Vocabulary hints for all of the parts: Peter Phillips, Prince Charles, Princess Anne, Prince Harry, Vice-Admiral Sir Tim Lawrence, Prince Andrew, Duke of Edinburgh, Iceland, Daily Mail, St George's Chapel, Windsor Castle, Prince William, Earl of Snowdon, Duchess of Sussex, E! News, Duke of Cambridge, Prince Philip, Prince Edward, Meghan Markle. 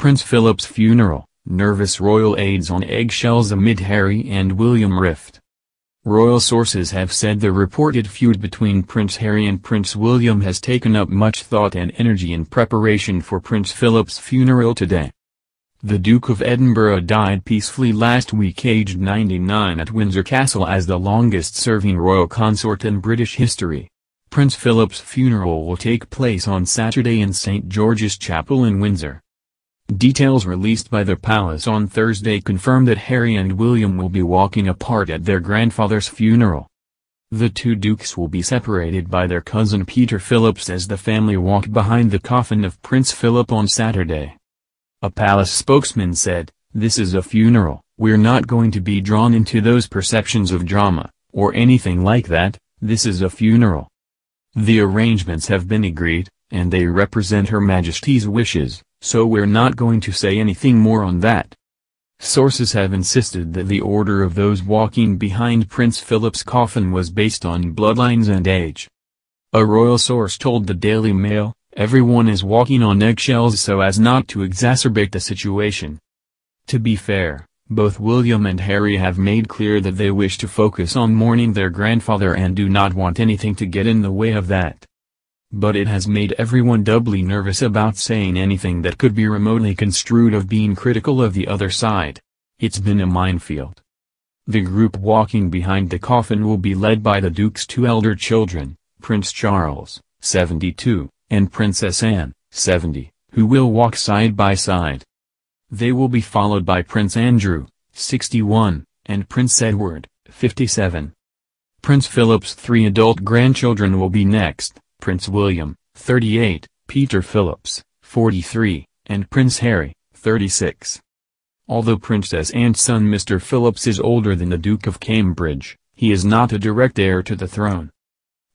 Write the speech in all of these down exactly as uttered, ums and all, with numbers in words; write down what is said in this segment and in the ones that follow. Prince Philip's funeral, nervous royal aides on eggshells amid Harry and William rift. Royal sources have said the reported feud between Prince Harry and Prince William has taken up much thought and energy in preparation for Prince Philip's funeral today. The Duke of Edinburgh died peacefully last week aged ninety-nine at Windsor Castle as the longest-serving royal consort in British history. Prince Philip's funeral will take place on Saturday in St George's Chapel in Windsor. Details released by the palace on Thursday confirm that Harry and William will be walking apart at their grandfather's funeral. The two dukes will be separated by their cousin Peter Phillips as the family walked behind the coffin of Prince Philip on Saturday. A palace spokesman said, "This is a funeral, we're not going to be drawn into those perceptions of drama, or anything like that, this is a funeral. The arrangements have been agreed, and they represent Her Majesty's wishes. So we're not going to say anything more on that." Sources have insisted that the order of those walking behind Prince Philip's coffin was based on bloodlines and age. A royal source told the Daily Mail, "Everyone is walking on eggshells so as not to exacerbate the situation." To be fair, both William and Harry have made clear that they wish to focus on mourning their grandfather and do not want anything to get in the way of that. But it has made everyone doubly nervous about saying anything that could be remotely construed of being critical of the other side. It's been a minefield. The group walking behind the coffin will be led by the Duke's two elder children, Prince Charles, seventy-two, and Princess Anne, seventy, who will walk side by side. They will be followed by Prince Andrew, sixty-one, and Prince Edward, fifty-seven. Prince Philip's three adult grandchildren will be next: Prince William, thirty-eight, Peter Phillips, forty-three, and Prince Harry, thirty-six. Although Princess Anne's son Mister Phillips is older than the Duke of Cambridge, he is not a direct heir to the throne.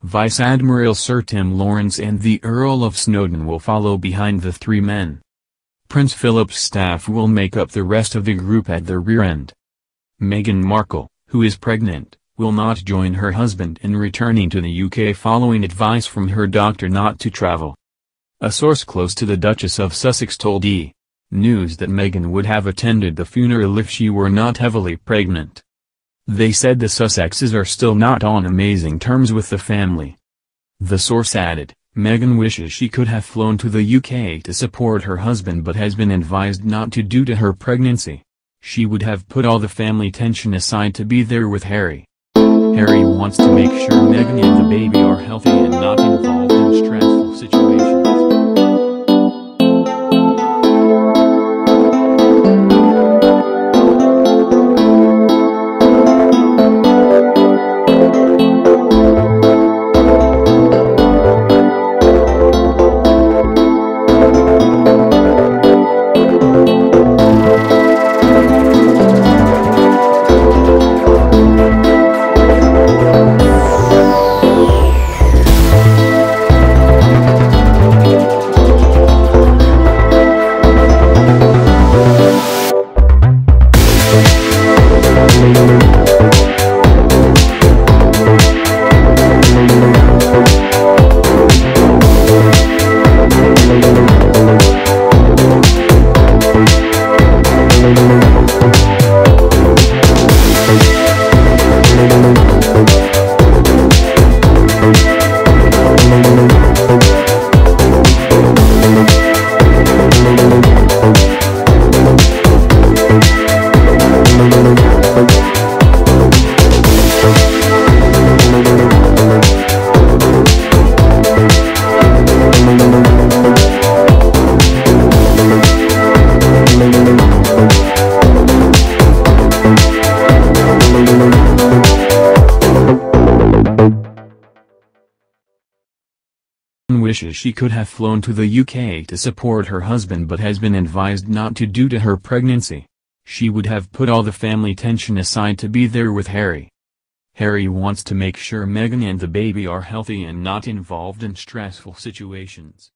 Vice-Admiral Sir Tim Lawrence and the Earl of Snowdon will follow behind the three men. Prince Philip's staff will make up the rest of the group at the rear end. Meghan Markle, who is pregnant, will not join her husband in returning to the U K following advice from her doctor not to travel. A source close to the Duchess of Sussex told E! News that Meghan would have attended the funeral if she were not heavily pregnant. They said the Sussexes are still not on amazing terms with the family. The source added, "Meghan wishes she could have flown to the U K to support her husband but has been advised not to due to her pregnancy. She would have put all the family tension aside to be there with Harry. Harry wants to make sure Meghan and the baby are healthy and not involved in stressful situations." Wishes she could have flown to the U K to support her husband but has been advised not to due to her pregnancy. She would have put all the family tension aside to be there with Harry. Harry wants to make sure Meghan and the baby are healthy and not involved in stressful situations.